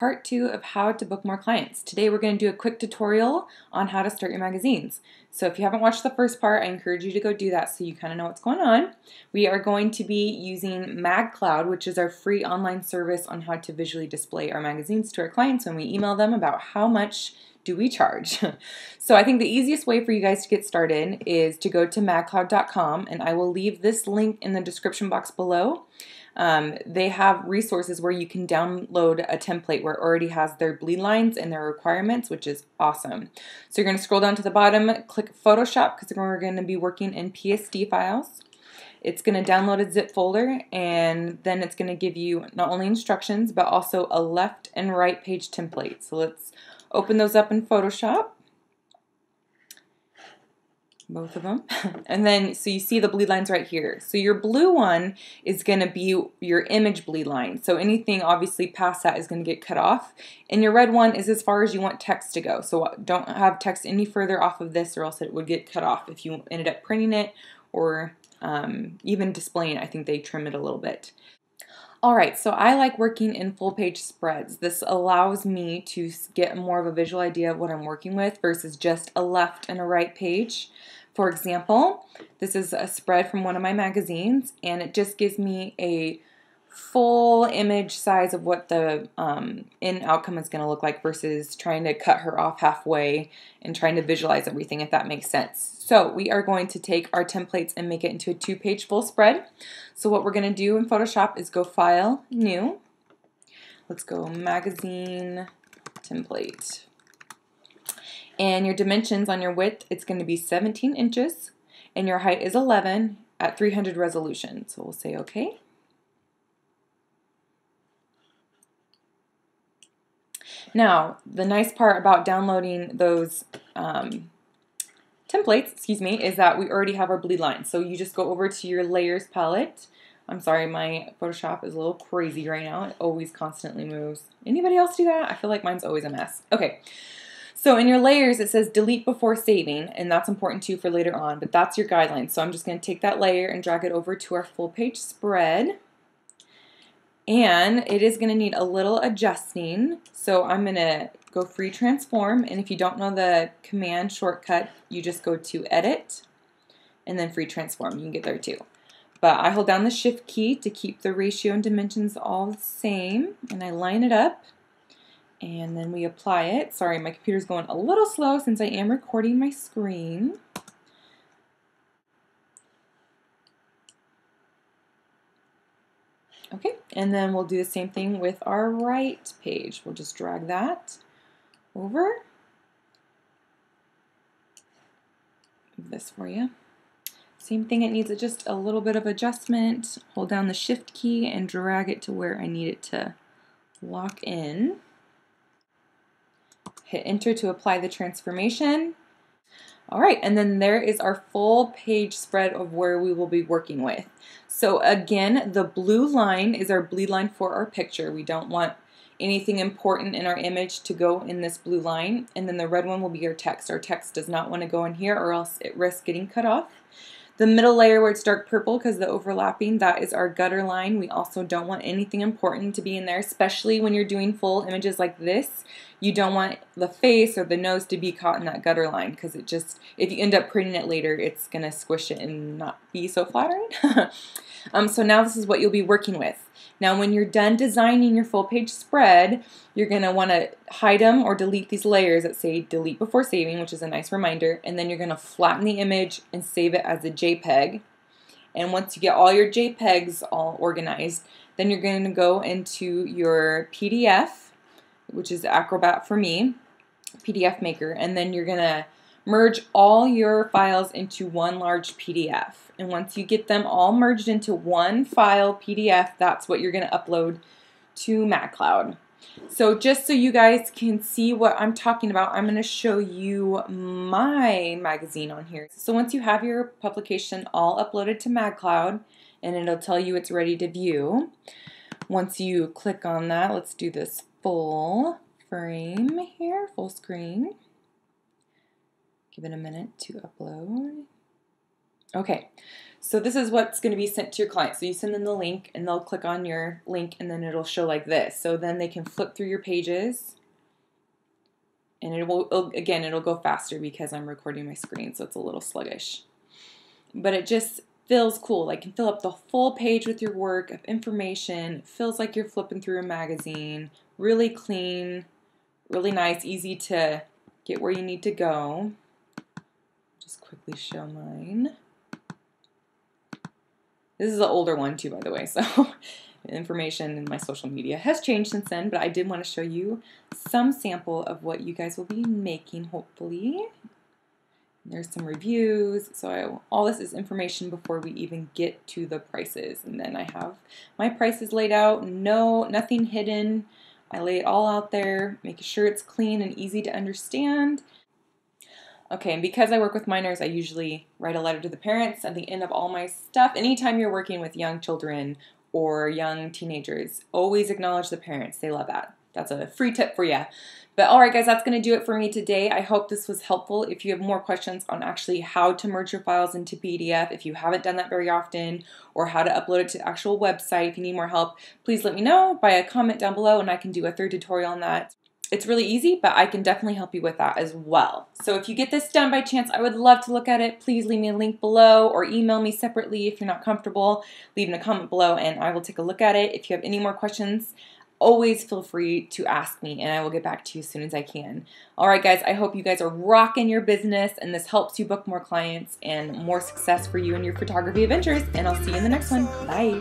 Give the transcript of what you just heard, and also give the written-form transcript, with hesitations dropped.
Part 2 of how to book more clients. Today we're going to do a quick tutorial on how to start your magazines. So if you haven't watched the first part, I encourage you to go do that so you kind of know what's going on. We are going to be using MagCloud, which is our free online service on how to visually display our magazines to our clients when we email them about how much do we charge. So I think the easiest way for you guys to get started is to go to magcloud.com, and I will leave this link in the description box below. They have resources where you can download a template where it already has their bleed lines and their requirements, which is awesome. So you're going to scroll down to the bottom, click Photoshop, because we're going to be working in PSD files. It's going to download a zip folder, and then it's going to give you not only instructions, but also a left and right page template. So let's open those up in Photoshop. Both of them. And then, so you see the bleed lines right here. So your blue one is going to be your image bleed line. So anything obviously past that is going to get cut off. And your red one is as far as you want text to go. So don't have text any further off of this, or else it would get cut off if you ended up printing it or even displaying it. I think they trim it a little bit. Alright, so I like working in full page spreads. This allows me to get more of a visual idea of what I'm working with versus just a left and a right page. For example, this is a spread from one of my magazines, and it just gives me a full image size of what the end outcome is going to look like versus trying to cut her off halfway and trying to visualize everything, if that makes sense. So we are going to take our templates and make it into a two-page full spread. So what we're going to do in Photoshop is go File, New. Let's go Magazine Template. And your dimensions on your width, it's going to be 17 inches, and your height is 11 at 300 resolution. So we'll say OK. Now, the nice part about downloading those templates, is that we already have our bleed lines. So you just go over to your layers palette. I'm sorry, my Photoshop is a little crazy right now. It always constantly moves. Anybody else do that? I feel like mine's always a mess. Okay. So in your layers, it says delete before saving, and that's important too for later on, but that's your guideline. So I'm just going to take that layer and drag it over to our full page spread. And it is going to need a little adjusting, so I'm going to go Free Transform, and if you don't know the command shortcut, you just go to Edit, and then Free Transform. You can get there too. But I hold down the Shift key to keep the ratio and dimensions all the same, and I line it up, and then we apply it. Sorry, my computer's going a little slow since I am recording my screen. Okay, and then we'll do the same thing with our right page. We'll just drag that over. Move this for you. Same thing, it needs just a little bit of adjustment. Hold down the Shift key and drag it to where I need it to lock in. Hit Enter to apply the transformation. All right, and then there is our full page spread of where we will be working with. So again, the blue line is our bleed line for our picture. We don't want anything important in our image to go in this blue line. And then the red one will be our text. Our text does not want to go in here, or else it risks getting cut off. The middle layer where it's dark purple because the overlapping, that is our gutter line. We also don't want anything important to be in there, especially when you're doing full images like this. You don't want the face or the nose to be caught in that gutter line, because it just, if you end up printing it later, it's going to squish it and not be so flattering. So now this is what you'll be working with. Now when you're done designing your full page spread, you're going to want to hide them or delete these layers that say delete before saving, which is a nice reminder, and then you're going to flatten the image and save it as a JPEG. And once you get all your JPEGs all organized, then you're going to go into your PDF, which is Acrobat for me, PDF Maker, and then you're going to merge all your files into one large PDF. And once you get them all merged into one file PDF, that's what you're going to upload to MagCloud. So just so you guys can see what I'm talking about, I'm going to show you my magazine on here. So once you have your publication all uploaded to MagCloud, and it'll tell you it's ready to view, once you click on that, let's do this full frame here, full screen. Give it a minute to upload. Okay, so this is what's going to be sent to your client. So you send them the link and they'll click on your link and then it'll show like this. So then they can flip through your pages and it will, again, it'll go faster because I'm recording my screen, so it's a little sluggish. But it just feels cool. Like, you can fill up the full page with your work of information. It feels like you're flipping through a magazine. Really clean, really nice, easy to get where you need to go. Just quickly show mine. This is an older one too, by the way, so information in my social media has changed since then, but I did want to show you some sample of what you guys will be making, hopefully. And there's some reviews, so all this is information before we even get to the prices, and then I have my prices laid out, nothing hidden. I lay it all out there, making sure it's clean and easy to understand. Okay, and because I work with minors, I usually write a letter to the parents at the end of all my stuff. Anytime you're working with young children or young teenagers, always acknowledge the parents. They love that. That's a free tip for you. But all right, guys, that's going to do it for me today. I hope this was helpful. If you have more questions on actually how to merge your files into PDF, if you haven't done that very often, or how to upload it to the actual website, if you need more help, please let me know by a comment down below, and I can do a third tutorial on that. It's really easy, but I can definitely help you with that as well. So if you get this done by chance, I would love to look at it. Please leave me a link below or email me separately if you're not comfortable. Leave a comment below and I will take a look at it. If you have any more questions, always feel free to ask me and I will get back to you as soon as I can. All right, guys, I hope you guys are rocking your business and this helps you book more clients and more success for you and your photography adventures. And I'll see you in the next one. Bye.